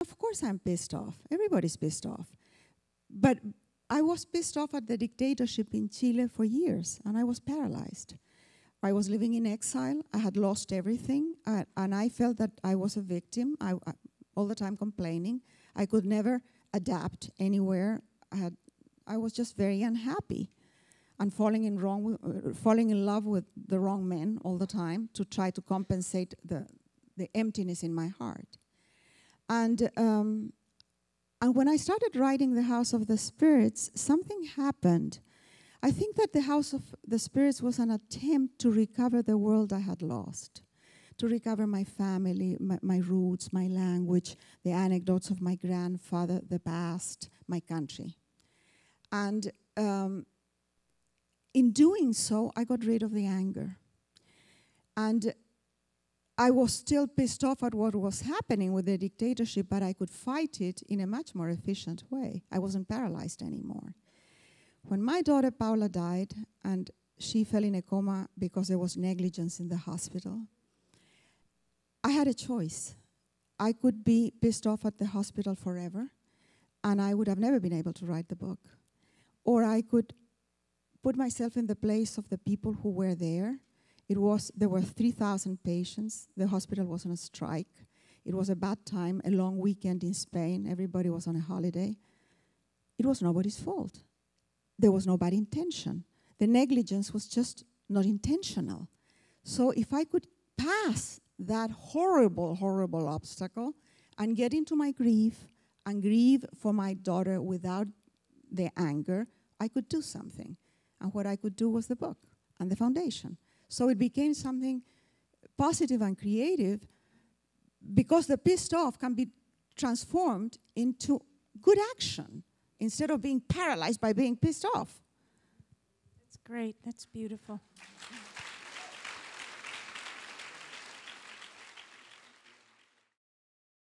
Of course I'm pissed off. Everybody's pissed off. But I was pissed off at the dictatorship in Chile for years, and I was paralyzed. I was living in exile. I had lost everything, and I felt that I was a victim. I all the time complaining. I could never adapt anywhere. I was just very unhappy, and falling in love with the wrong men all the time to try to compensate the emptiness in my heart. And when I started writing The House of the Spirits, something happened. I think that The House of the Spirits was an attempt to recover the world I had lost, to recover my family, my roots, my language, the anecdotes of my grandfather, the past, my country. And in doing so, I got rid of the anger. And I was still pissed off at what was happening with the dictatorship, but I could fight it in a much more efficient way. I wasn't paralyzed anymore. When my daughter Paula died, and she fell in a coma because there was negligence in the hospital, I had a choice. I could be pissed off at the hospital forever, and I would have never been able to write the book. Or I could put myself in the place of the people who were there. There were 3,000 patients. The hospital was on a strike. It was a bad time, a long weekend in Spain. Everybody was on a holiday. It was nobody's fault. There was no bad intention. The negligence was just not intentional. So if I could pass that horrible, horrible obstacle and get into my grief and grieve for my daughter without the anger, I could do something. And what I could do was the book and the foundation. So it became something positive and creative because the pissed off can be transformed into good action instead of being paralyzed by being pissed off. That's great. That's beautiful.